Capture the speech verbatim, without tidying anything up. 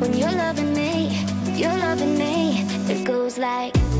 When you're loving me, you're loving me, it goes like